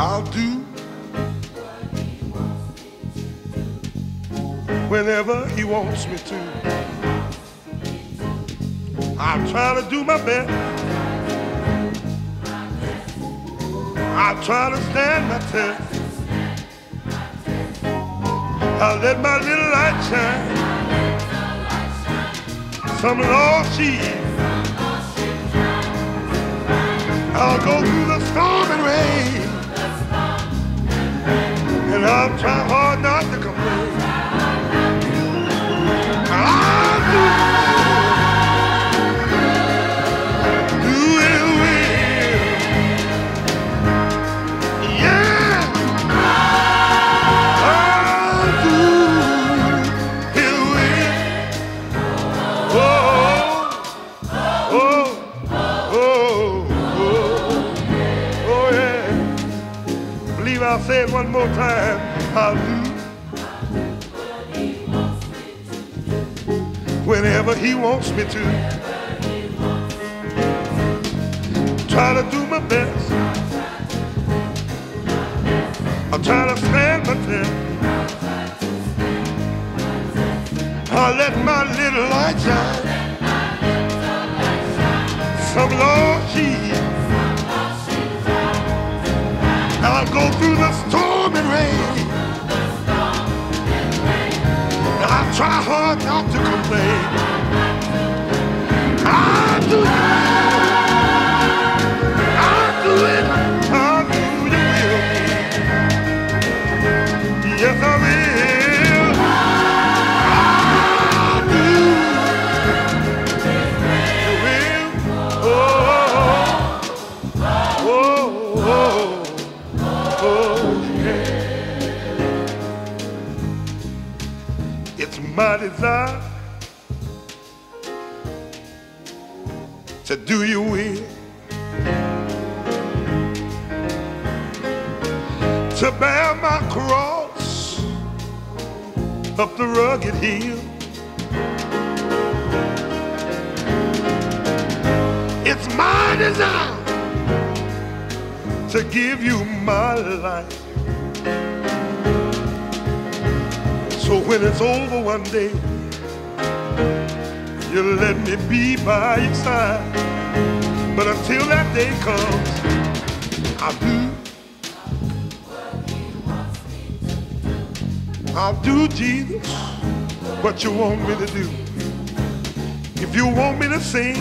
I'll do what he wants me to do. Whenever he wants me to. I'll try to do my best. I'll try to stand my test. I'll let my little light shine. Some lost sheep. I'll go through the storm and rain. And I'll try hard not to complain. I'll do it well. Yeah, I'll do it well. Oh, oh, oh, oh, oh yeah. Believe I'll say it one more time. I'll do what he wants me to do. Whenever he wants me to. Try to do my best. I'll try to stand my test. I'll let my little light shine. Some Lord Jesus. I'll go through the storm and rain. I'll try hard not to complain. I'll do it. I'll do it. I'll do it. Yes, I will. I'll do it. Oh, oh, oh. It's my desire to do your will, to bear my cross up the rugged hill. It's my desire to give you my life. So when it's over one day, you'll let me be by your side. But until that day comes, I'll do what he wants me to do. I'll do, Jesus, what you want me to do. If you want me to sing,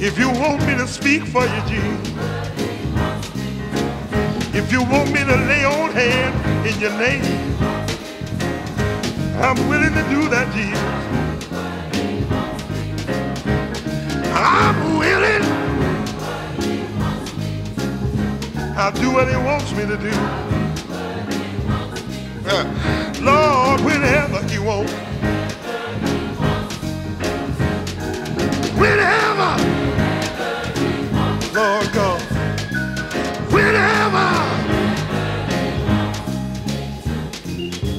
if you want me to speak for you, Jesus. If you want me to lay on hand in your name, I'm willing to do that, Jesus. I'm willing. I'll do what he wants me to do. Lord, whenever he wants. Whenever. Lord God. Whenever.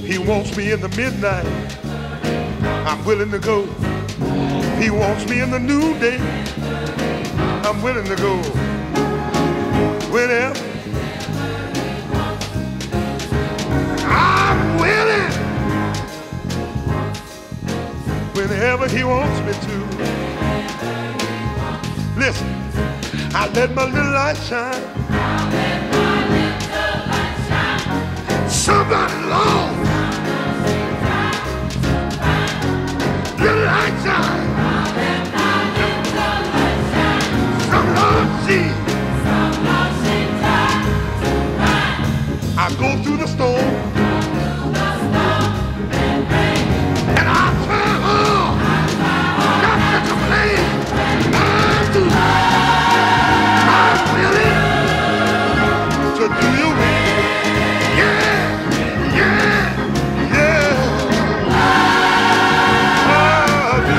He wants me in the midnight, I'm willing to go. He wants me in the noonday, I'm willing to go. Whenever. I'm willing. Whenever he wants me to. Listen, I let my little light shine. Somebody long. I go through the storm, and I try hard not to complain. I do, I'm willing to do your will. Yeah, yeah, yeah. I do.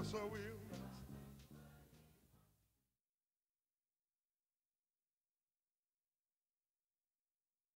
Yes, I will.